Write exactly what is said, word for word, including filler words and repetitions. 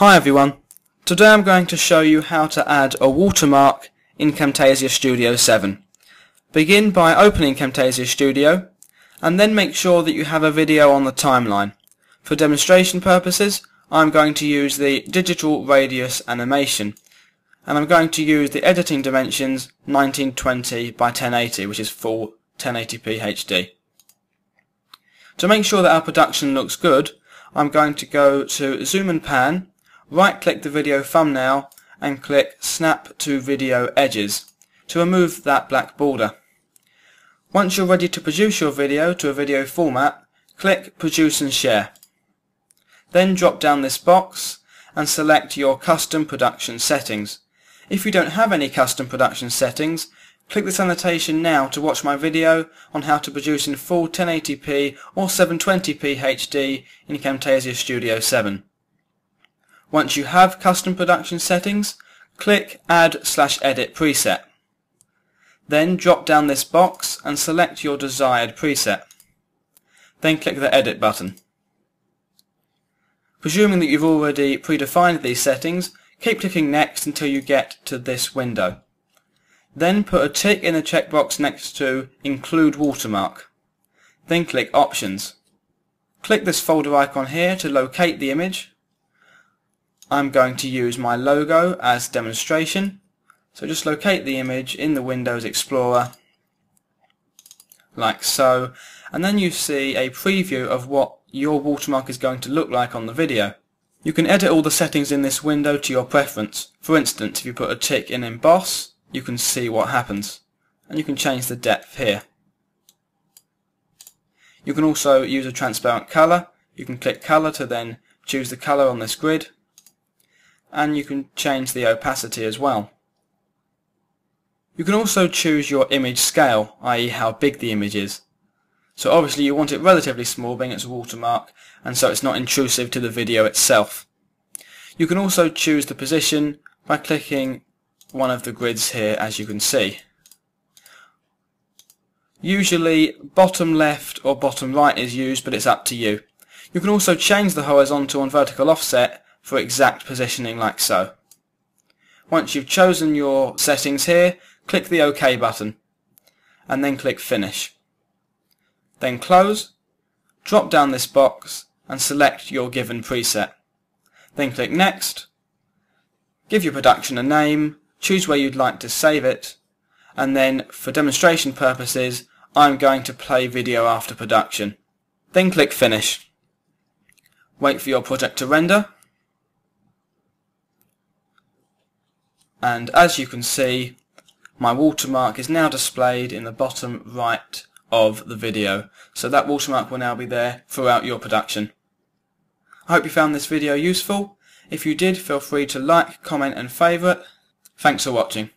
Hi everyone, today I'm going to show you how to add a watermark in Camtasia Studio seven. Begin by opening Camtasia Studio and then make sure that you have a video on the timeline. For demonstration purposes I'm going to use the Digital Radius animation and I'm going to use the editing dimensions nineteen twenty by ten eighty, which is full ten eighty p H D. To make sure that our production looks good, I'm going to go to Zoom and Pan, right click the video thumbnail and click Snap to Video Edges to remove that black border. Once you're ready to produce your video to a video format, click Produce and Share. Then drop down this box and select your custom production settings. If you don't have any custom production settings, click this annotation now to watch my video on how to produce in full ten eighty p or seven twenty p H D in Camtasia Studio seven. Once you have custom production settings, click Add slash Edit Preset. Then drop down this box and select your desired preset. Then click the Edit button. Presuming that you've already predefined these settings, keep clicking Next until you get to this window. Then put a tick in the checkbox next to Include Watermark. Then click Options. Click this folder icon here to locate the image. I'm going to use my logo as demonstration, so just locate the image in the Windows Explorer, like so, and then you see a preview of what your watermark is going to look like on the video. You can edit all the settings in this window to your preference. For instance, if you put a tick in Emboss, you can see what happens, and you can change the depth here. You can also use a transparent colour. You can click colour to then choose the colour on this grid, and you can change the opacity as well. You can also choose your image scale, that is how big the image is. So obviously you want it relatively small, being it's a watermark, and so it's not intrusive to the video itself. You can also choose the position by clicking one of the grids here, as you can see. Usually bottom left or bottom right is used, but it's up to you. You can also change the horizontal and vertical offset for exact positioning, like so. Once you've chosen your settings here, click the OK button and then click Finish. Then close, drop down this box and select your given preset. Then click Next, give your production a name, choose where you'd like to save it, and then for demonstration purposes I'm going to play video after production. Then click Finish. Wait for your project to render, and as you can see, my watermark is now displayed in the bottom right of the video, so that watermark will now be there throughout your production. I hope you found this video useful. If you did, feel free to like, comment and favourite. Thanks for watching.